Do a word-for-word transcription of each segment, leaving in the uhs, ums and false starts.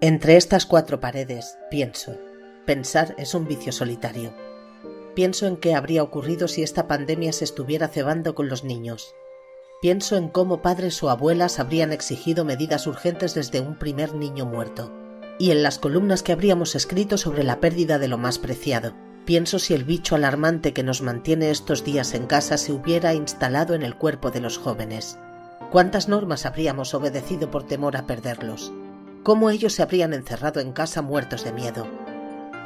Entre estas cuatro paredes, pienso. Pensar es un vicio solitario. Pienso en qué habría ocurrido si esta pandemia se estuviera cebando con los niños. Pienso en cómo padres o abuelas habrían exigido medidas urgentes desde un primer niño muerto. Y en las columnas que habríamos escrito sobre la pérdida de lo más preciado. Pienso si el bicho alarmante que nos mantiene estos días en casa se hubiera instalado en el cuerpo de los jóvenes. ¿Cuántas normas habríamos obedecido por temor a perderlos? ¿Cómo ellos se habrían encerrado en casa muertos de miedo?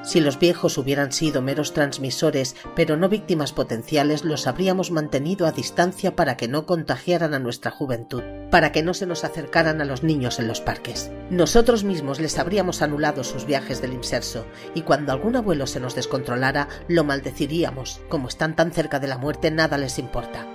Si los viejos hubieran sido meros transmisores, pero no víctimas potenciales, los habríamos mantenido a distancia para que no contagiaran a nuestra juventud, para que no se nos acercaran a los niños en los parques. Nosotros mismos les habríamos anulado sus viajes del inserso, y cuando algún abuelo se nos descontrolara, lo maldeciríamos. Como están tan cerca de la muerte, nada les importa.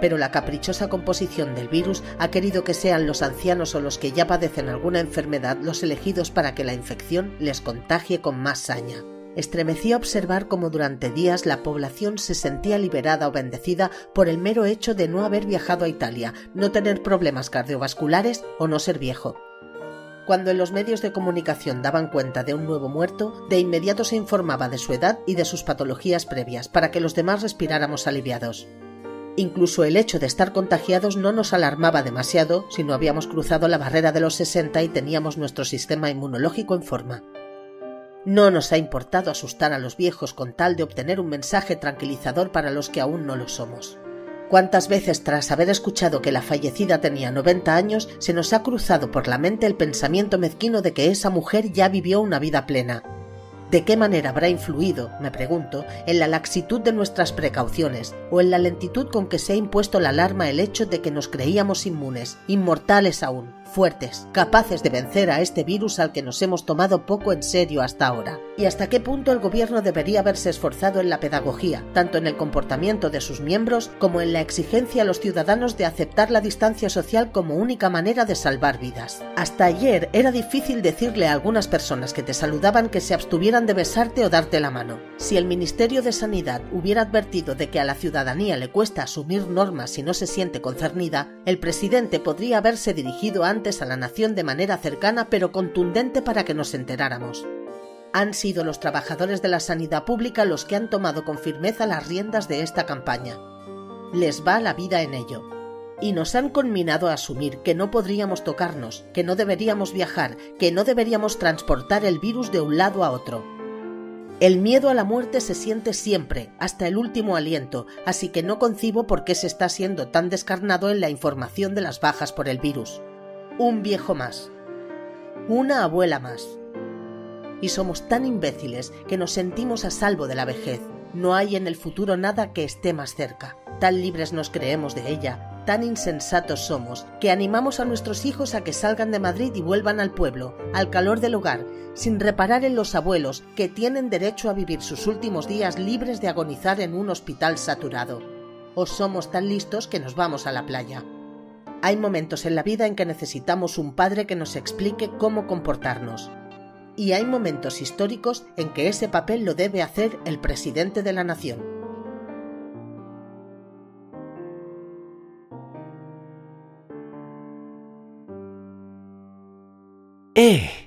Pero la caprichosa composición del virus ha querido que sean los ancianos o los que ya padecen alguna enfermedad los elegidos para que la infección les contagie con más saña. Estremecía observar cómo durante días la población se sentía liberada o bendecida por el mero hecho de no haber viajado a Italia, no tener problemas cardiovasculares o no ser viejo. Cuando en los medios de comunicación daban cuenta de un nuevo muerto, de inmediato se informaba de su edad y de sus patologías previas para que los demás respiráramos aliviados. Incluso el hecho de estar contagiados no nos alarmaba demasiado si no habíamos cruzado la barrera de los sesenta y teníamos nuestro sistema inmunológico en forma. No nos ha importado asustar a los viejos con tal de obtener un mensaje tranquilizador para los que aún no lo somos. ¿Cuántas veces tras haber escuchado que la fallecida tenía noventa años se nos ha cruzado por la mente el pensamiento mezquino de que esa mujer ya vivió una vida plena? ¿De qué manera habrá influido, me pregunto, en la laxitud de nuestras precauciones o en la lentitud con que se ha impuesto la alarma el hecho de que nos creíamos inmunes, inmortales aún, fuertes, capaces de vencer a este virus al que nos hemos tomado poco en serio hasta ahora? ¿Y hasta qué punto el gobierno debería haberse esforzado en la pedagogía, tanto en el comportamiento de sus miembros como en la exigencia a los ciudadanos de aceptar la distancia social como única manera de salvar vidas? Hasta ayer era difícil decirle a algunas personas que te saludaban que se abstuvieran de besarte o darte la mano. Si el Ministerio de Sanidad hubiera advertido de que a la ciudadanía le cuesta asumir normas si no se siente concernida, el presidente podría haberse dirigido antes a la nación de manera cercana pero contundente para que nos enteráramos. Han sido los trabajadores de la sanidad pública los que han tomado con firmeza las riendas de esta campaña. Les va la vida en ello. Y nos han conminado a asumir que no podríamos tocarnos, que no deberíamos viajar, que no deberíamos transportar el virus de un lado a otro. El miedo a la muerte se siente siempre, hasta el último aliento, así que no concibo por qué se está siendo tan descarnado en la información de las bajas por el virus. Un viejo más. Una abuela más. Y somos tan imbéciles que nos sentimos a salvo de la vejez. No hay en el futuro nada que esté más cerca. Tan libres nos creemos de ella. Tan insensatos somos, que animamos a nuestros hijos a que salgan de Madrid y vuelvan al pueblo, al calor del hogar, sin reparar en los abuelos que tienen derecho a vivir sus últimos días libres de agonizar en un hospital saturado. O somos tan listos que nos vamos a la playa. Hay momentos en la vida en que necesitamos un padre que nos explique cómo comportarnos. Y hay momentos históricos en que ese papel lo debe hacer el presidente de la nación. ¡Eh!